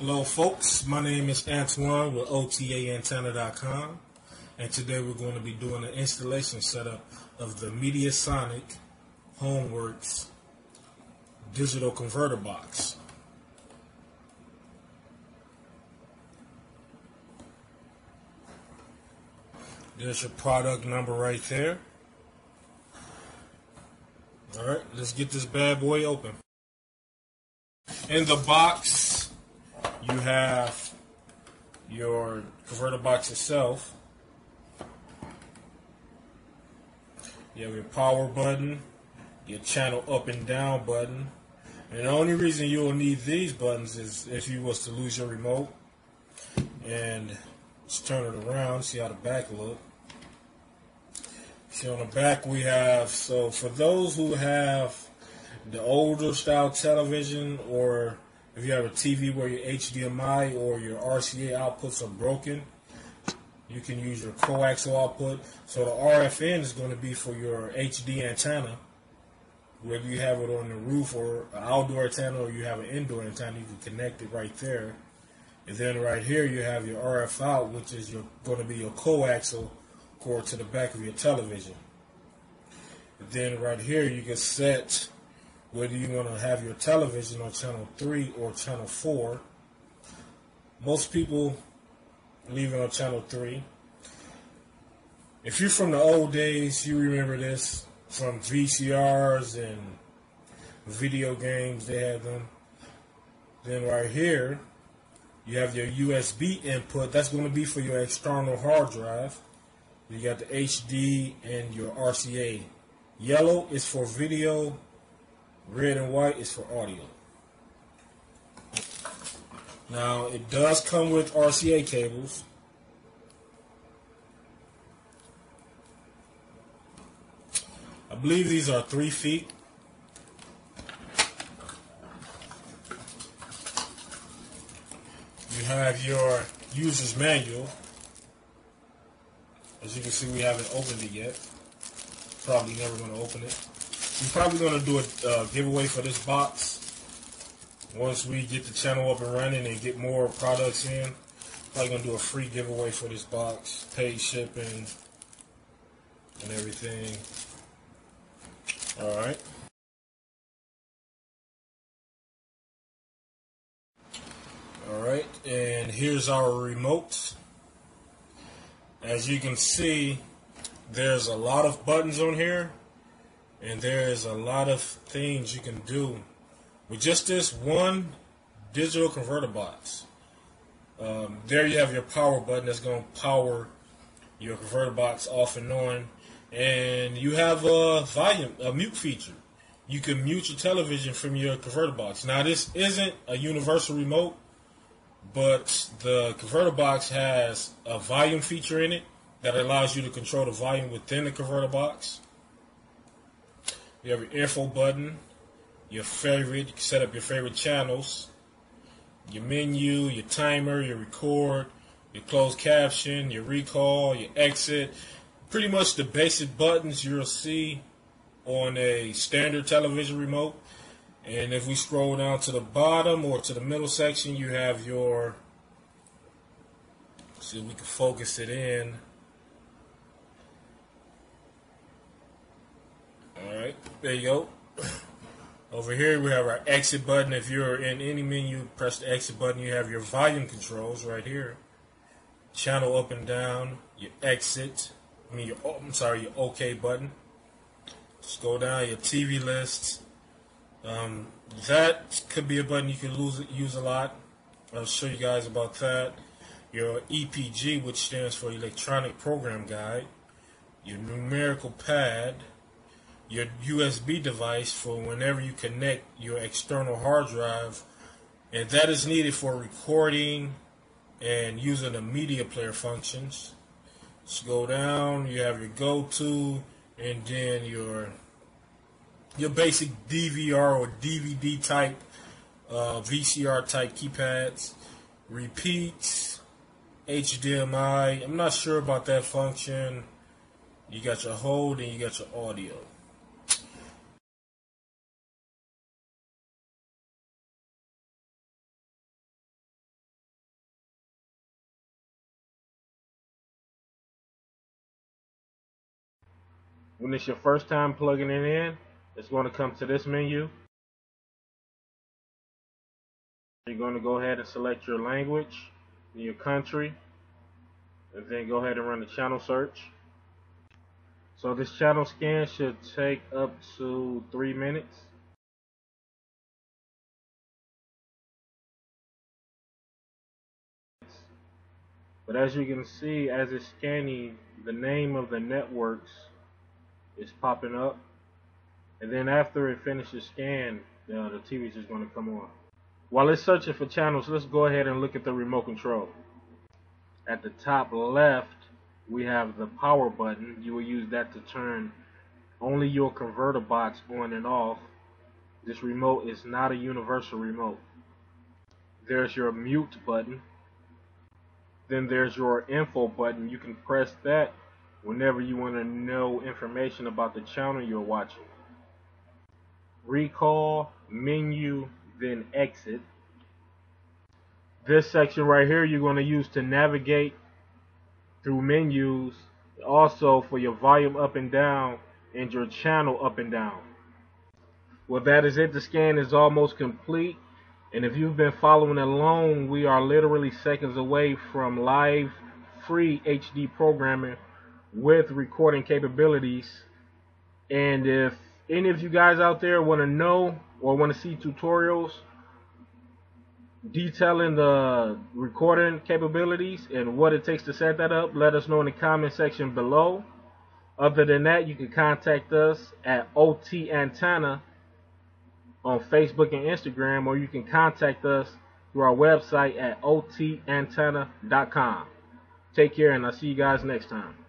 Hello folks, my name is Antoine with OTAAntenna.com, and today we're going to be doing an installation setup of the MediaSonic Homeworks digital converter box. There's your product number right there. Alright, let's get this bad boy open. In the box you have your converter box itself. You have your power button, your channel up and down button, and the only reason you'll need these buttons is if you was to lose your remote. And let's turn it around, see how the back look. See, on the back we have, so for those who have the older style television, or if you have a TV where your HDMI or your RCA outputs are broken, you can use your coaxial output. So the RFN is going to be for your HD antenna. Whether you have it on the roof or an outdoor antenna, or you have an indoor antenna, you can connect it right there. And then right here you have your RF out, which is going to be your coaxial cord to the back of your television. And then right here you can set whether you want to have your television on channel 3 or channel 4. Most people leave it on channel 3. If you're from the old days, you remember this from VCRs and video games, they had them. Then right here, you have your USB input. That's going to be for your external hard drive. You got the HD and your RCA. Yellow is for video. Red and white is for audio. Now, it does come with RCA cables. I believe these are 3 feet. You have your user's manual. As you can see, we haven't opened it yet. Probably never going to open it. We're probably going to do a giveaway for this box once we get the channel up and running and get more products in. Probably going to do a free giveaway for this box, paid shipping and everything. Alright. Alright, and here's our remotes. As you can see, there's a lot of buttons on here. And there's a lot of things you can do with just this one digital converter box. There you have your power button that's going to power your converter box off and on. And you have a mute feature. You can mute your television from your converter box. Now, this isn't a universal remote, but the converter box has a volume feature in it that allows you to control the volume within the converter box. You have your info button, your favorite, you can set up your favorite channels, your menu, your timer, your record, your closed caption, your recall, your exit. Pretty much the basic buttons you'll see on a standard television remote. And if we scroll down to the bottom or to the middle section, you have your, let's see if we can focus it in. Alright, there you go. Over here we have our exit button. If you're in any menu, press the exit button. You have your volume controls right here. Channel up and down, your exit, your OK button. Just go down, your TV list. That could be a button you can use a lot. I'll show you guys about that. Your EPG, which stands for Electronic Program Guide. Your numerical pad. Your USB device for whenever you connect your external hard drive, and that is needed for recording and using the media player functions. Let's go down, you have your go-to, and then your basic DVR or DVD type, VCR type keypads, repeats, HDMI, I'm not sure about that function. You got your hold and you got your audio. When it's your first time plugging it in, it's going to come to this menu. You're going to go ahead and select your language, your country, and then go ahead and run the channel search. So this channel scan should take up to 3 minutes. But as you can see, as it's scanning, the name of the networks is popping up, and then after it finishes scan, the TV is just going to come on. While it's searching for channels, let's go ahead and look at the remote control. At the top left, we have the power button. You will use that to turn only your converter box on and off. This remote is not a universal remote. There's your mute button. Then there's your info button. You can press that whenever you want to know information about the channel you're watching. Recall, menu, then exit. This section right here you're going to use to navigate through menus, also for your volume up and down and your channel up and down. Well, that is it. The scan is almost complete. And if you've been following along, we are literally seconds away from live free HD programming with recording capabilities. And if any of you guys out there want to know or want to see tutorials detailing the recording capabilities and what it takes to set that up, let us know in the comment section below. Other than that, you can contact us at OTA Antenna on Facebook and Instagram, or you can contact us through our website at otantenna.com. Take care, and I'll see you guys next time.